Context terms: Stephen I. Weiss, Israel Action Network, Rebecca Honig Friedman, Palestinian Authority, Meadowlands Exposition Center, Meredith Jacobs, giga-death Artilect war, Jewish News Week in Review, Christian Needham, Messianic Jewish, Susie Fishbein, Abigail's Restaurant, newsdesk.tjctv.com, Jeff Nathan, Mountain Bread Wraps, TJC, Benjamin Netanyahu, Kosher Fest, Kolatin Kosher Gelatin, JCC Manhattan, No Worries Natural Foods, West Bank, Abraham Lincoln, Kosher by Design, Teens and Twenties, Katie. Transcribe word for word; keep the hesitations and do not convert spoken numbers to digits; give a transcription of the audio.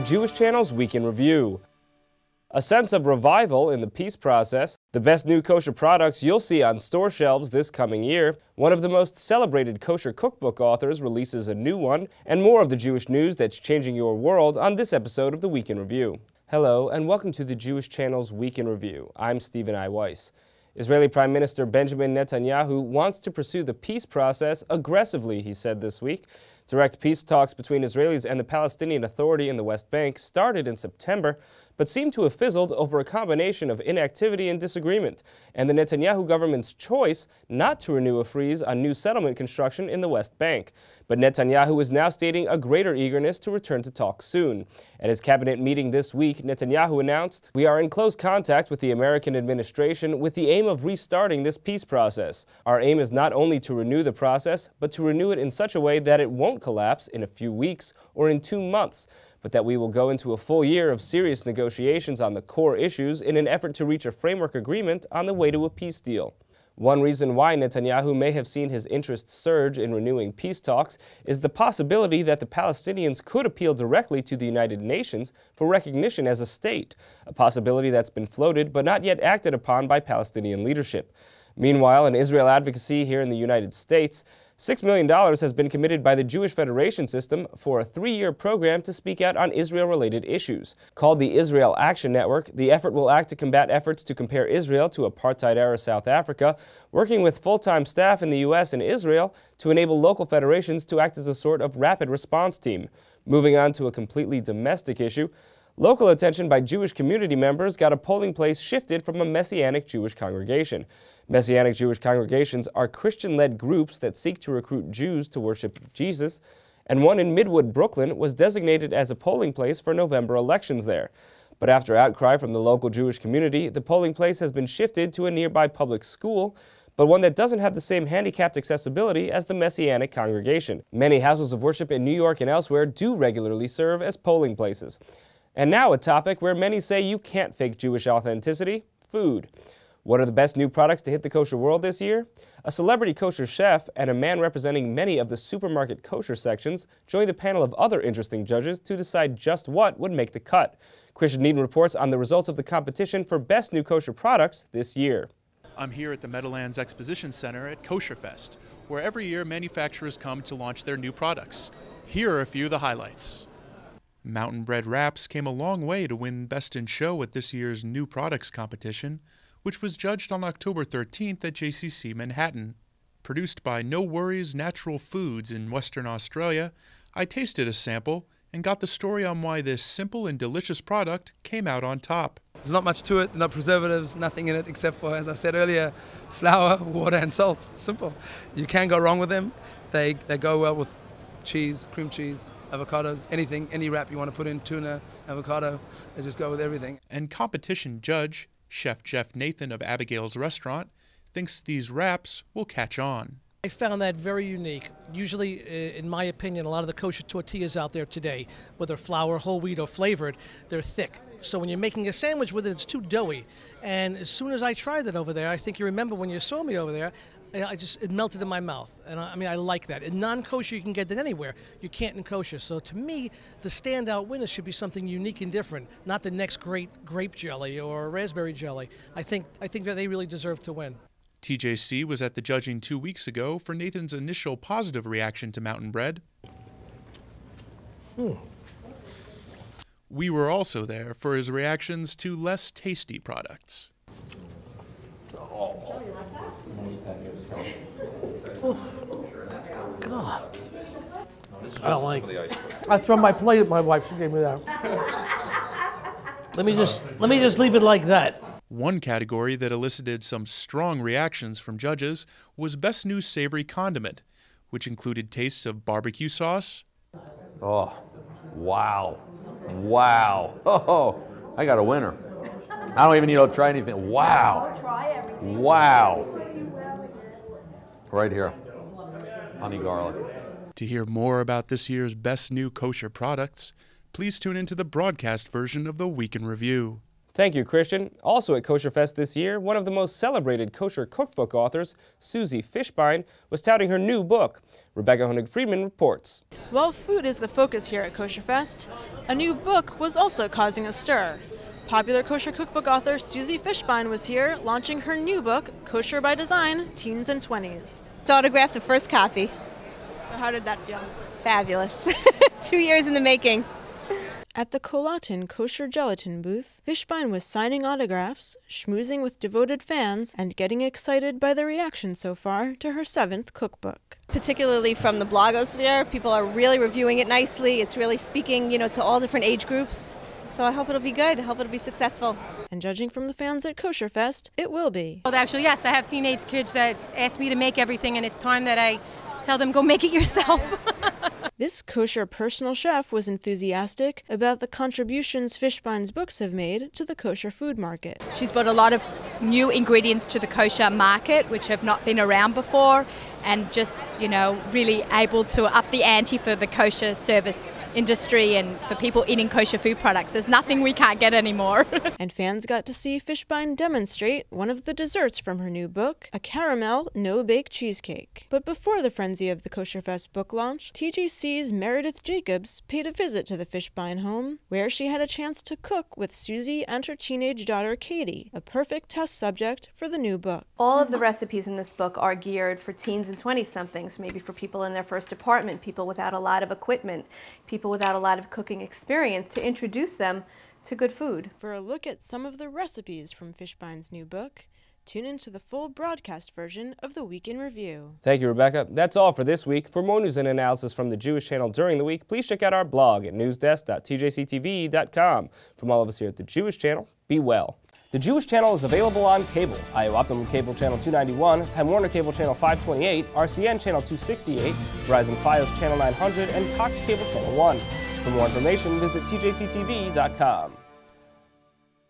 the Jewish Channel's Week in Review. A sense of revival in the peace process, the best new kosher products you'll see on store shelves this coming year, one of the most celebrated kosher cookbook authors releases a new one, and more of the Jewish news that's changing your world on this episode of the Week in Review. Hello, and welcome to the Jewish Channel's Week in Review. I'm Stephen I. Weiss. Israeli Prime Minister Benjamin Netanyahu wants to pursue the peace process aggressively, he said this week. Direct peace talks between Israelis and the Palestinian Authority in the West Bank started in September, but seemed to have fizzled over a combination of inactivity and disagreement, and the Netanyahu government's choice not to renew a freeze on new settlement construction in the West Bank. But Netanyahu is now stating a greater eagerness to return to talks soon. At his cabinet meeting this week, Netanyahu announced, "We are in close contact with the American administration with the aim of restarting this peace process. Our aim is not only to renew the process, but to renew it in such a way that it won't collapse in a few weeks or in two months, but that we will go into a full year of serious negotiations on the core issues in an effort to reach a framework agreement on the way to a peace deal." One reason why Netanyahu may have seen his interests surge in renewing peace talks is the possibility that the Palestinians could appeal directly to the United Nations for recognition as a state, a possibility that's been floated but not yet acted upon by Palestinian leadership. Meanwhile, in Israel advocacy here in the United States, six million dollars has been committed by the Jewish Federation System for a three-year program to speak out on Israel-related issues. Called the Israel Action Network, the effort will act to combat efforts to compare Israel to apartheid-era South Africa, working with full-time staff in the U S and Israel to enable local federations to act as a sort of rapid response team. Moving on to a completely domestic issue, local attention by Jewish community members got a polling place shifted from a Messianic Jewish congregation. Messianic Jewish congregations are Christian-led groups that seek to recruit Jews to worship Jesus, and one in Midwood, Brooklyn, was designated as a polling place for November elections there. But after outcry from the local Jewish community, the polling place has been shifted to a nearby public school, but one that doesn't have the same handicapped accessibility as the Messianic congregation. Many houses of worship in New York and elsewhere do regularly serve as polling places. And now a topic where many say you can't fake Jewish authenticity: food. What are the best new products to hit the kosher world this year? A celebrity kosher chef and a man representing many of the supermarket kosher sections joined a panel of other interesting judges to decide just what would make the cut. Christian Needham reports on the results of the competition for best new kosher products this year. I'm here at the Meadowlands Exposition Center at Kosher Fest, where every year manufacturers come to launch their new products. Here are a few of the highlights. Mountain Bread Wraps came a long way to win Best in Show at this year's New Products competition, which was judged on October thirteenth at J C C Manhattan. Produced by No Worries Natural Foods in Western Australia, I tasted a sample and got the story on why this simple and delicious product came out on top. There's not much to it, no preservatives, nothing in it except for, as I said earlier, flour, water and salt. Simple. You can't go wrong with them. They, they go well with cheese, cream cheese, avocados, anything, any wrap you want to put in, tuna, avocado, they just go with everything. And competition judge, Chef Jeff Nathan of Abigail's Restaurant, thinks these wraps will catch on. I found that very unique. Usually, uh, in my opinion, a lot of the kosher tortillas out there today, whether flour, whole wheat, or flavored, they're thick. So when you're making a sandwich with it, it's too doughy. And as soon as I tried it over there, I think you remember when you saw me over there, I just, it melted in my mouth. And I, I mean, I like that. In non-kosher, you can get that anywhere. You can't in kosher. So to me, the standout winner should be something unique and different, not the next great grape jelly or raspberry jelly. I think, I think that they really deserve to win. T J C was at the judging two weeks ago for Nathan's initial positive reaction to Mountain Bread. Hmm. We were also there for his reactions to less tasty products. Oh. Oh, God. I don't like it. I throw my plate at my wife. She gave me that. Let me just let me just leave it like that. One category that elicited some strong reactions from judges was Best New Savory Condiment, which included tastes of barbecue sauce. Oh, wow. Wow. Oh, I got a winner. I don't even need to try anything. Wow. Wow. Right here. Honey garlic. To hear more about this year's Best New Kosher Products, please tune into the broadcast version of the Week in Review. Thank you, Christian. Also at Kosher Fest this year, one of the most celebrated kosher cookbook authors, Susie Fishbein, was touting her new book. Rebecca Honig Friedman reports. While food is the focus here at Kosher Fest, a new book was also causing a stir. Popular kosher cookbook author Susie Fishbein was here launching her new book, Kosher by Design, Teens and Twenties. I autographed the first copy. So how did that feel? Fabulous. Two years in the making. At the Kolatin Kosher Gelatin booth, Fishbein was signing autographs, schmoozing with devoted fans, and getting excited by the reaction so far to her seventh cookbook. Particularly from the blogosphere, people are really reviewing it nicely. It's really speaking, you know, to all different age groups. So I hope it'll be good. I hope it'll be successful. And judging from the fans at Kosher Fest, it will be. Well, actually, yes, I have teenage kids that ask me to make everything, and it's time that I tell them, go make it yourself. This kosher personal chef was enthusiastic about the contributions Fishbein's books have made to the kosher food market. She's brought a lot of new ingredients to the kosher market which have not been around before, and just, you know, really able to up the ante for the kosher service industry and for people eating kosher food products. There's nothing we can't get anymore. And fans got to see Fishbein demonstrate one of the desserts from her new book, a caramel no-bake cheesecake. But before the frenzy of the Kosher Fest book launch, T G C Meredith Jacobs paid a visit to the Fishbein home, where she had a chance to cook with Susie and her teenage daughter Katie, a perfect test subject for the new book. All of the recipes in this book are geared for teens and twenty-somethings, maybe for people in their first apartment, people without a lot of equipment, people without a lot of cooking experience, to introduce them to good food. For a look at some of the recipes from Fishbein's new book, tune into the full broadcast version of the Week in Review. Thank you, Rebecca. That's all for this week. For more news and analysis from the Jewish Channel during the week, please check out our blog at newsdesk dot t j c t v dot com. From all of us here at the Jewish Channel, be well. The Jewish Channel is available on cable, I O Optimum Cable Channel two ninety-one, Time Warner Cable Channel five twenty-eight, R C N Channel two sixty-eight, Verizon Fios Channel nine hundred, and Cox Cable Channel one. For more information, visit t j c t v dot com.